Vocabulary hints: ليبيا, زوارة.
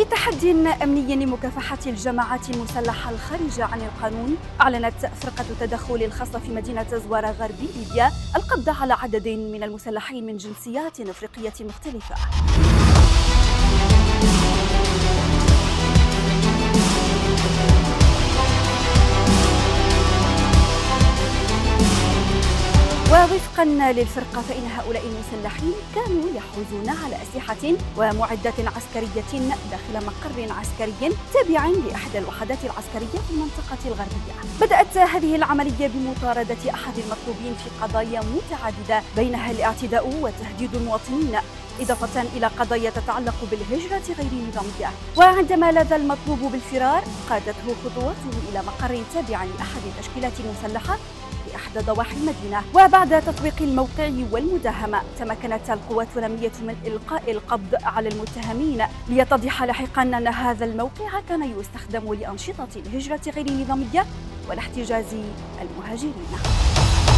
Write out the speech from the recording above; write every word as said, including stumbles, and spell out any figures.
في تحدي أمني لمكافحة الجماعات المسلحة الخارجة عن القانون، أعلنت فرقة تدخل الخاصة في مدينة زوارة غربي ليبيا القبض على عدد من المسلحين من جنسيات أفريقية مختلفة. ووفقا للفرقة فإن هؤلاء المسلحين كانوا يحوزون على أسلحة ومعدات عسكرية داخل مقر عسكري تابع لإحدى الوحدات العسكرية في المنطقة الغربية. بدأت هذه العملية بمطاردة أحد المطلوبين في قضايا متعددة بينها الاعتداء وتهديد المواطنين، إضافة إلى قضايا تتعلق بالهجرة غير النظامية. وعندما لاذ المطلوب بالفرار قادته خطواته إلى مقر تابع لأحد التشكيلات المسلحة في إحدى ضواحي المدينة، وبعد تطبيق الموقع والمداهمة تمكنت القوات الأمنية من إلقاء القبض على المتهمين، ليتضح لاحقا أن هذا الموقع كان يستخدم لأنشطة الهجرة غير النظامية والاحتجاز المهاجرين.